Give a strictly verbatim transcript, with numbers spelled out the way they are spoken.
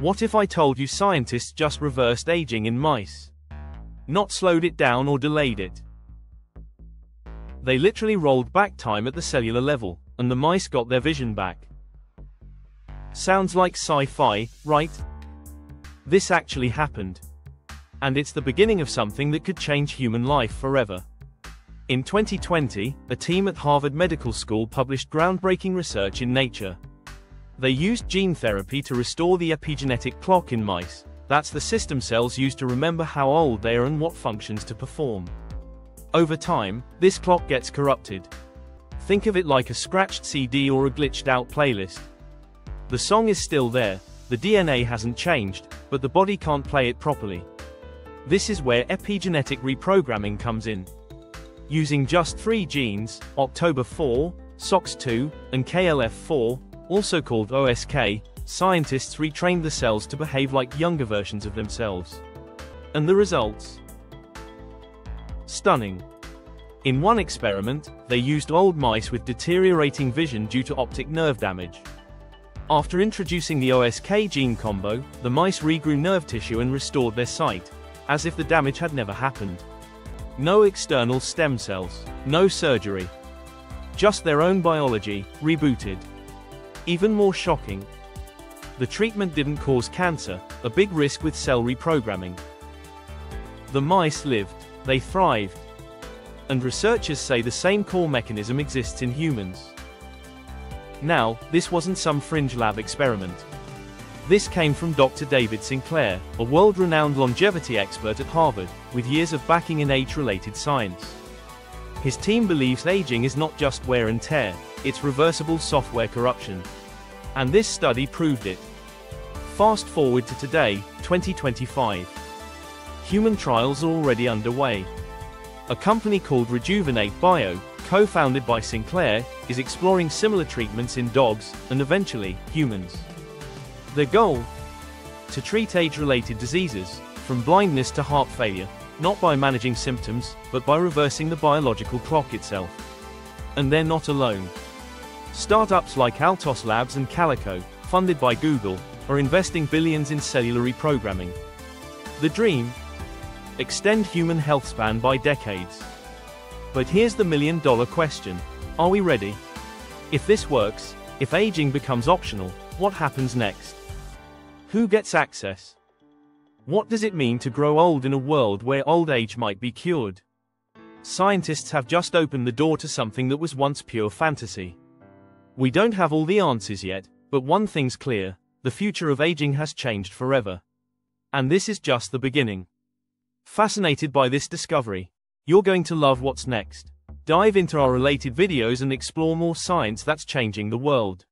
What if I told you scientists just reversed aging in mice? Not slowed it down or delayed it. They literally rolled back time at the cellular level, and the mice got their vision back. Sounds like sci-fi, right? This actually happened. And it's the beginning of something that could change human life forever. In twenty twenty, a team at Harvard Medical School published groundbreaking research in Nature. They used gene therapy to restore the epigenetic clock in mice. That's the system cells used to remember how old they are and what functions to perform. Over time, this clock gets corrupted. Think of it like a scratched C D or a glitched out playlist. The song is still there, the D N A hasn't changed, but the body can't play it properly. This is where epigenetic reprogramming comes in. Using just three genes, Oct four, S O X two, and K L F four, also called O S K, scientists retrained the cells to behave like younger versions of themselves. And the results? Stunning. In one experiment, they used old mice with deteriorating vision due to optic nerve damage. After introducing the O S K gene combo, the mice regrew nerve tissue and restored their sight, as if the damage had never happened. No external stem cells, no surgery. Just their own biology, rebooted. Even more shocking, the treatment didn't cause cancer, a big risk with cell reprogramming. The mice lived, they thrived. And researchers say the same core mechanism exists in humans. Now, this wasn't some fringe lab experiment. This came from Doctor David Sinclair, a world-renowned longevity expert at Harvard, with years of backing in age-related science. His team believes aging is not just wear and tear, it's reversible software corruption. And this study proved it. Fast forward to today, twenty twenty-five. Human trials are already underway. A company called Rejuvenate Bio, co-founded by Sinclair, is exploring similar treatments in dogs, and eventually, humans. Their goal? To treat age-related diseases, from blindness to heart failure, not by managing symptoms, but by reversing the biological clock itself. And they're not alone. Startups like Altos Labs and Calico, funded by Google, are investing billions in cellular reprogramming. The dream? Extend human health span by decades. But here's the million-dollar question. Are we ready? If this works, if aging becomes optional, what happens next? Who gets access? What does it mean to grow old in a world where old age might be cured? Scientists have just opened the door to something that was once pure fantasy. We don't have all the answers yet, but one thing's clear: the future of aging has changed forever. And this is just the beginning. Fascinated by this discovery? You're going to love what's next. Dive into our related videos and explore more science that's changing the world.